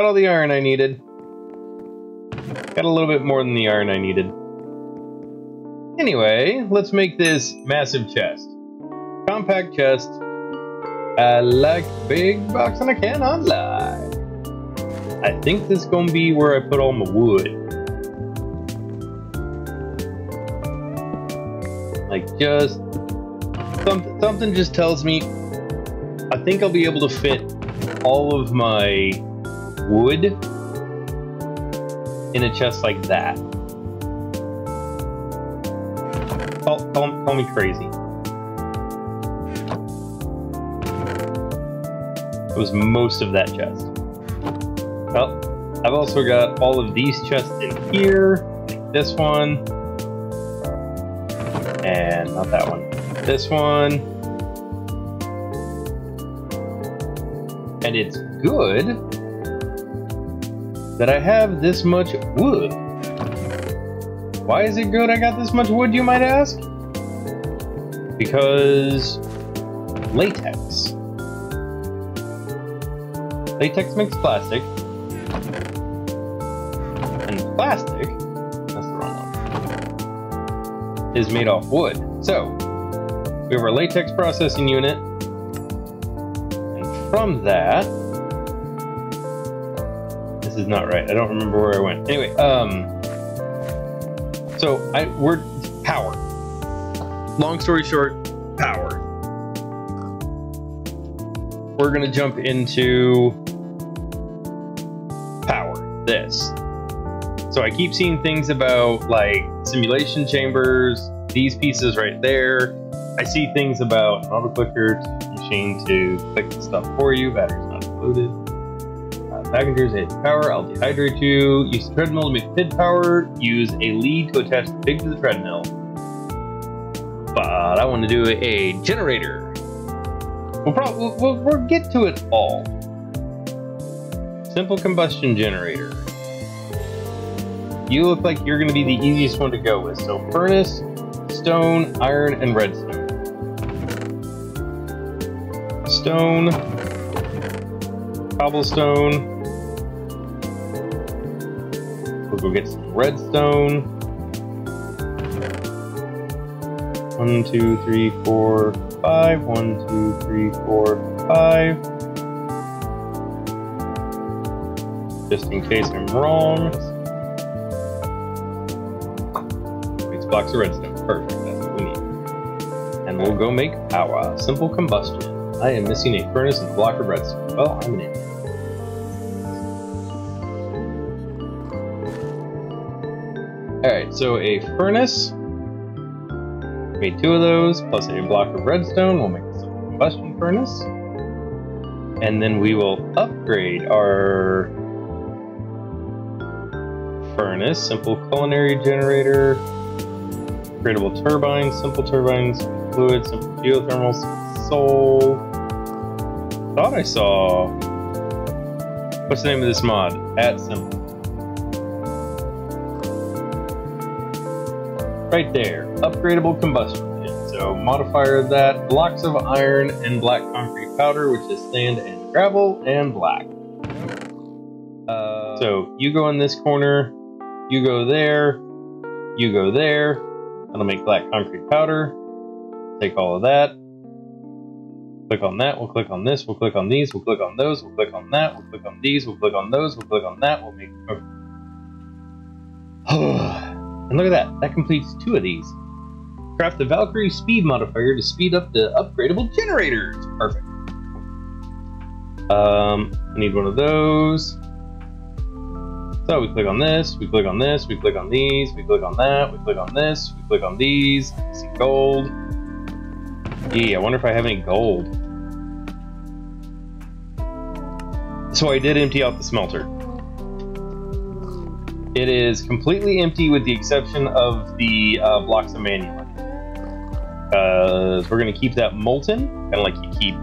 Got all the iron I needed. Got a little bit more than the iron I needed. Anyway, let's make this massive chest. Compact chest. I like big box and I cannot lie. I think this is going to be where I put all my wood. Like just... something just tells me I think I'll be able to fit all of my wood in a chest like that. Call me crazy. It was most of that chest. Well, I've also got all of these chests in here. This one. And not that one. This one. And it's good that I have this much wood. Why is it good I got this much wood, you might ask? Because latex. Latex makes plastic. And plastic, that's the wrong one, is made off wood. So, we have our latex processing unit. And from that, this is not right. I don't remember where I went. Anyway, we're power. Long story short, power. We're gonna jump into power, this. So I keep seeing things about like simulation chambers, these pieces right there. I see things about an auto clicker machine to click the stuff for you, batteries not included. Packagers aid power, I'll dehydrate you, use the treadmill to make pit power, use a lead to attach the pig to the treadmill. But I want to do a generator. We'll get to it all. Simple combustion generator. You look like you're going to be the easiest one to go with. So furnace, stone, iron, and redstone. Stone, cobblestone. We'll go get some redstone. 1, 2, 3, 4, 5. 1, 2, 3, 4, 5. Just in case I'm wrong. Makes blocks of redstone. Perfect. That's what we need. And we'll go make power. Simple combustion. I am missing a furnace and a block of redstone. Well, I'm an idiot. Alright, so a furnace. Made 2 of those, plus a block of redstone. We'll make a combustion furnace. And then we will upgrade our furnace. Simple culinary generator. Upgradable turbines. Simple turbines. Fluid. Simple geothermal. Soul. Thought I saw... What's the name of this mod? At Simple. Right there, upgradable combustion engine. So modifier of that, blocks of iron and black concrete powder, which is sand and gravel and black. So you go in this corner, you go there, you go there. That'll make black concrete powder. Take all of that. Click on that, we'll click on this, we'll click on these, we'll click on those, we'll click on that, we'll click on these, we'll click on those, we'll click on that, we'll make... Oh. And look at that, that completes 2 of these. Craft the Valkyrie speed modifier to speed up the upgradable generators. Perfect. I need one of those. So we click on this, we click on this, we click on these, we click on that, we click on this, we click on these. I see gold. Gee, I wonder if I have any gold. So I did empty out the smelter. It is completely empty with the exception of the blocks of manulite. We're going to keep that molten, kind of like you keep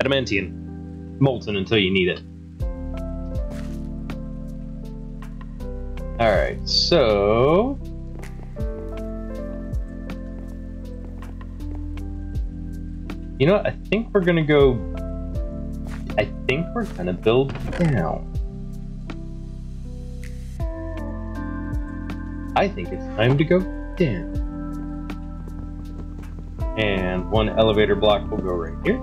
adamantium molten until you need it. All right, so You know what? I think we're gonna build down. I think it's time to go down. And one elevator block will go right here.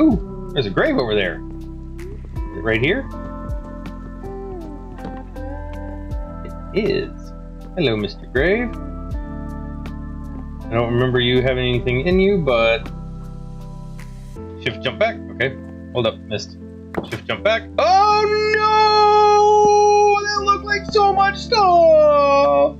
Ooh, there's a grave over there. Is it right here? It is. Hello, Mr. Grave. I don't remember you having anything in you, but... Shift jump back. Okay. Hold up. Missed. Shift jump back. Oh, no! That looked like so much stuff!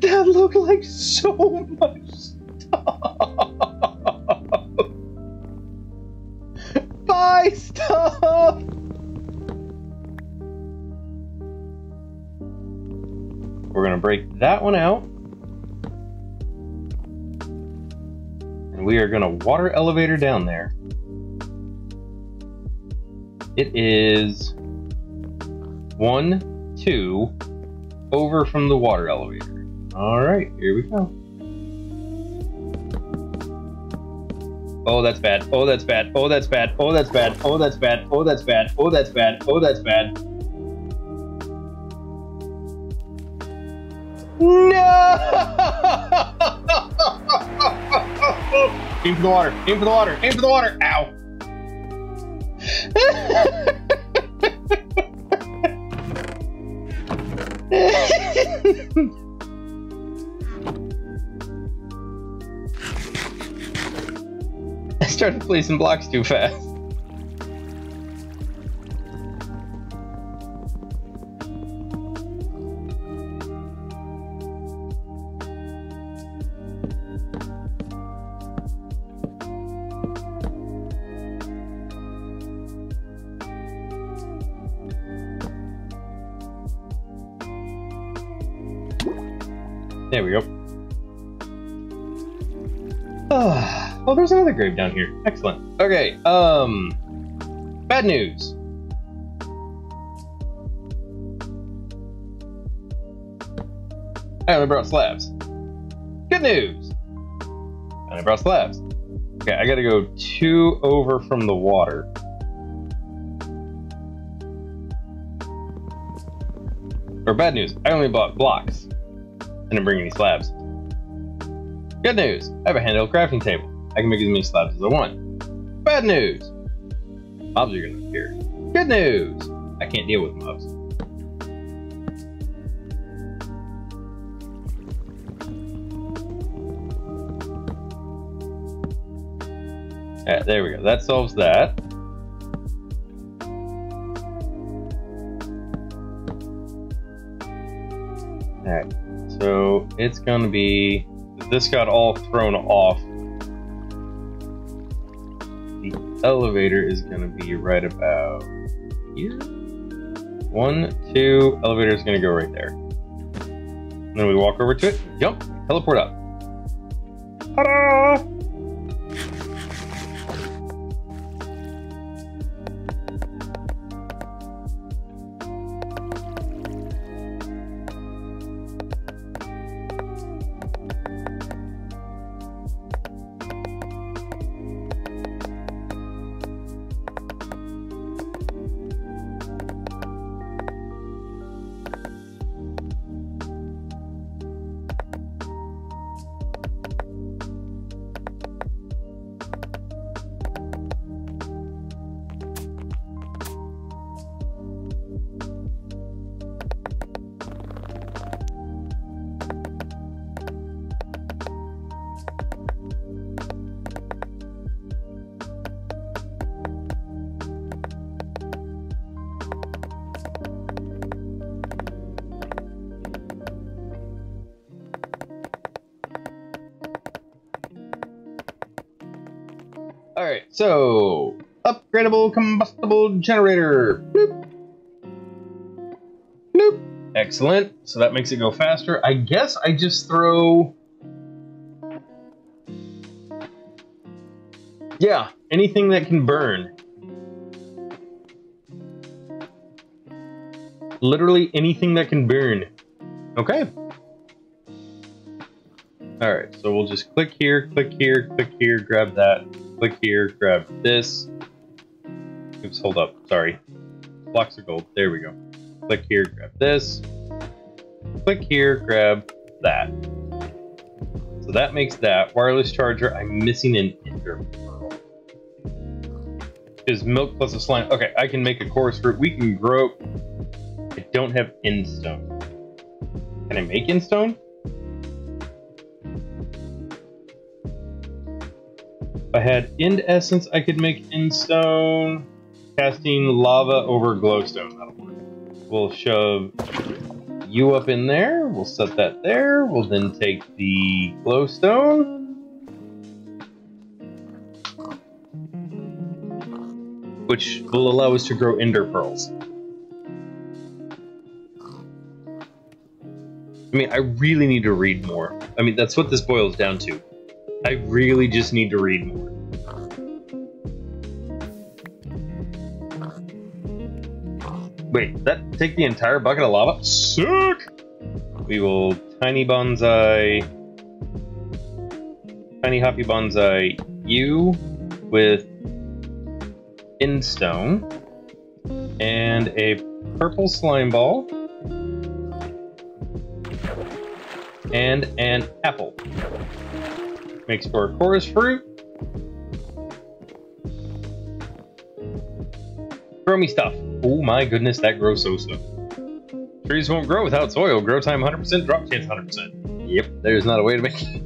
That looked like so much stuff! Buy stuff! We're gonna break that one out. And we are gonna water elevator down there. It is 1, 2, over from the water elevator. All right, here we go. Oh, that's bad. Oh, that's bad. Oh, that's bad. Oh, that's bad. Oh, that's bad. Oh, that's bad. Oh, that's bad. Oh, that's bad. No! Aim for the water. Aim for the water. Aim for the water. Ow! I started placing blocks too fast. There we go. Oh, well, there's another grave down here. Excellent. Okay, bad news. I only brought slabs. Good news. I only brought slabs. Okay, I gotta go 2 over from the water. Or bad news, I only bought blocks. I didn't bring any slabs. Good news, I have a handheld crafting table. I can make as many slabs as I want. Bad news, mobs are gonna appear. Good news, I can't deal with mobs. All right, there we go, that solves that. All right. So it's going to be, this got all thrown off. The elevator is going to be right about here. 1, 2, elevator is going to go right there. And then we walk over to it, jump, teleport up. Ta-da! Alright, so upgradable combustible generator. Bloop. Bloop. Excellent. So that makes it go faster. I guess I just throw. Yeah, anything that can burn. Literally anything that can burn. Okay. All right, so we'll just click here, click here, click here, grab that, click here, grab this. Oops, hold up, sorry. Blocks of gold, there we go. Click here, grab this. Click here, grab that. So that makes that wireless charger. I'm missing an ender pearl. Is milk plus a slime. Okay, I can make a chorus fruit. We can grow. I don't have endstone. Can I make endstone? If I had end essence, I could make endstone. Casting lava over glowstone. That'll work. We'll shove you up in there. We'll set that there. We'll then take the glowstone. Which will allow us to grow ender pearls. I mean, I really need to read more. I mean, that's what this boils down to. I really just need to read more. Wait, that take the entire bucket of lava? Sick! We will tiny bonsai... Tiny hoppy bonsai you with endstone and a purple slime ball and an apple. Makes for a chorus fruit. Grow me stuff. Oh my goodness, that grows so slow. Trees won't grow without soil. Grow time 100%, drop chance 100%. Yep, there's not a way to make it.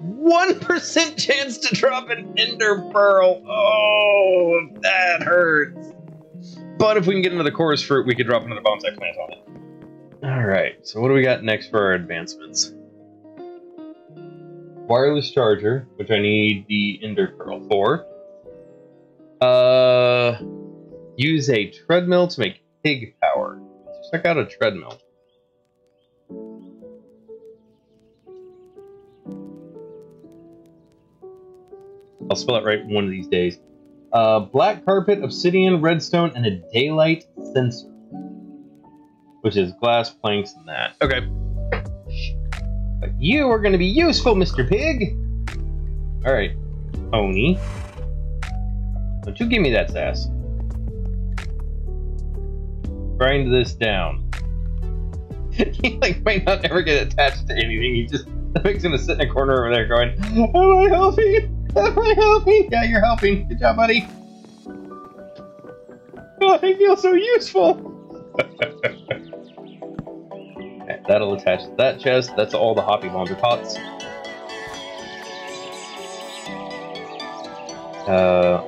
1% chance to drop an ender pearl. Oh, that hurts. But if we can get another chorus fruit, we could drop another bonsai plant on it. All right, so what do we got next for our advancements? Wireless charger, which I need the ender pearl for. Use a treadmill to make pig power. Let's check out a treadmill. I'll spell it right one of these days. Black carpet, obsidian, redstone, and a daylight sensor. Which is glass, planks, and that. Okay. But you are going to be useful, Mr. Pig! Alright, Oni. Don't you give me that sass. Grind this down. He like might not ever get attached to anything. He just makes him sit in a corner over there going, am I helping? Am I helping? Yeah, you're helping. Good job, buddy. Oh, I feel so useful. Okay, that'll attach to that chest. That's all the hoppy bomber pots.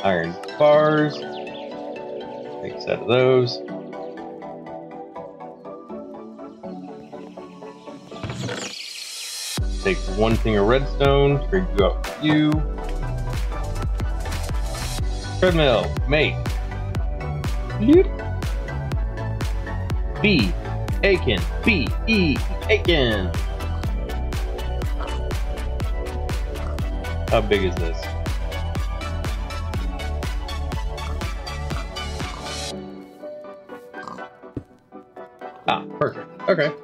Iron bars. Make a set of those. Take one thing of redstone, trade you up with you. Treadmill, make. B. Aiken. B. E. Aiken. How big is this? Ah, perfect. Okay. Okay.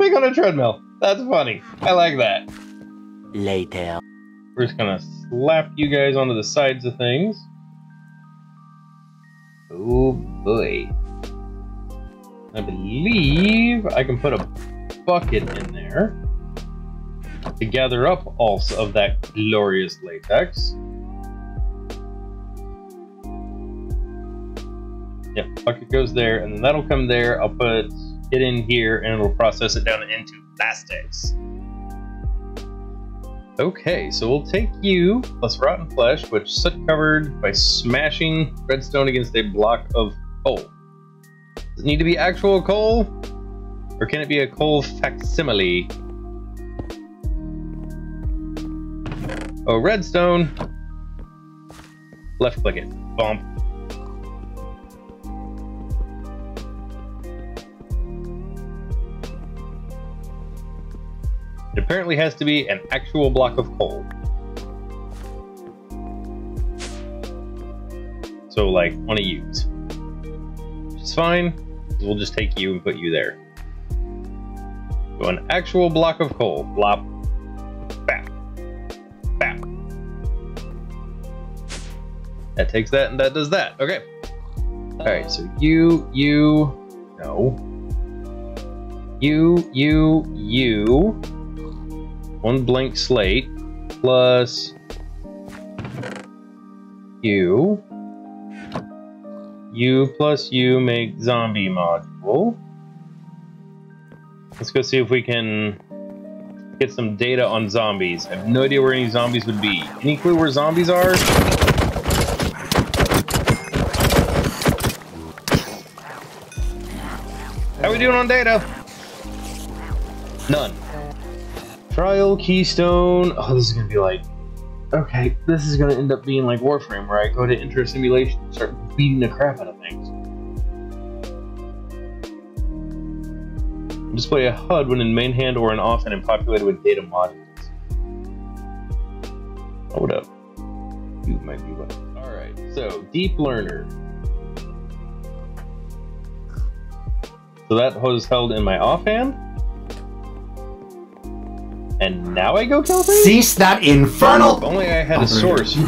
Make on a treadmill. That's funny. I like that. Later. We're just gonna slap you guys onto the sides of things. Oh boy. I believe I can put a bucket in there to gather up all of that glorious latex. Yep, bucket goes there, and then that'll come there. I'll put it in here, and it'll process it down into plastics. Okay, so we'll take you plus rotten flesh, which soot covered by smashing redstone against a block of coal. Does it need to be actual coal? Or can it be a coal facsimile? Oh, redstone. Left click it. Bump. It apparently has to be an actual block of coal. So, like, on a use. Which is fine. We'll just take you and put you there. So, an actual block of coal. Blop. Bap. Bap. That takes that, and that does that. Okay. Alright, so you. One blank slate. Plus... you. U plus U make zombie module. Let's go see if we can get some data on zombies. I have no idea where any zombies would be. Any clue where zombies are? How are we doing on data? None. Trial keystone. Oh, this is gonna be like... okay, this is going to end up being like Warframe, where I go to enter simulation and start beating the crap out of things. Display a HUD when in main hand or in off and populated with data modules. Hold up. You might be right. Alright, so Deep Learner. So that was held in my offhand. And now I go kill things? Cease that infernal! If only I had a source for...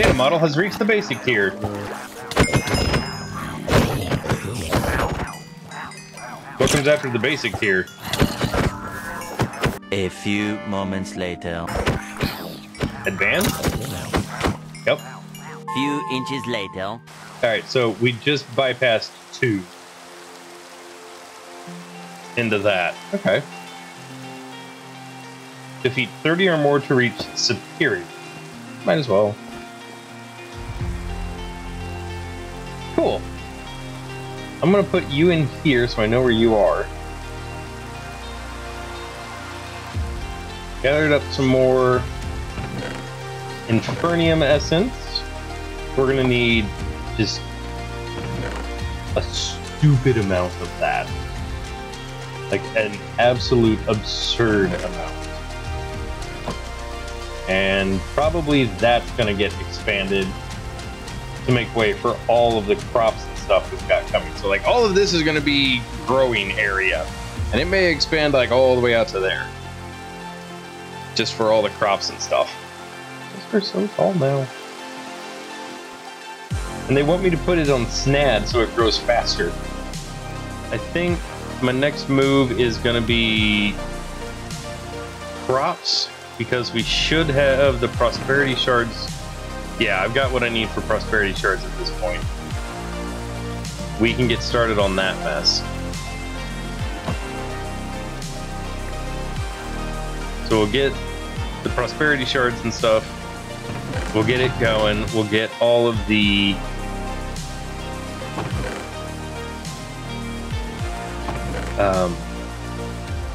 data model has reached the basic tier. What comes after the basic tier? A few moments later. Advanced? Yep. Few inches later. Alright, so we just bypassed 2. Into that. Okay. Defeat 30 or more to reach superior. Might as well. Cool. I'm gonna put you in here so I know where you are. Gathered up some more Infernium Essence. We're gonna need just a stupid amount of that. Like an absolute absurd amount. And probably that's gonna get expanded to make way for all of the crops and stuff we've got coming. So like all of this is gonna be growing area. And it may expand like all the way out to there. Just for all the crops and stuff. They're so tall now. And they want me to put it on SNAD so it grows faster. I think my next move is going to be crops, because we should have the prosperity shards. Yeah, I've got what I need for prosperity shards at this point. We can get started on that mess. So we'll get the prosperity shards and stuff. We'll get it going. We'll get all of the...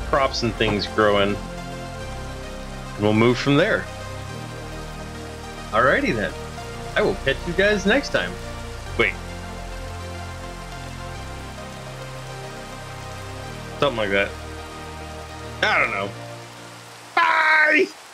crops and things growing, and we'll move from there. Alrighty then, I will catch you guys next time. Wait, something like that, I don't know. Bye.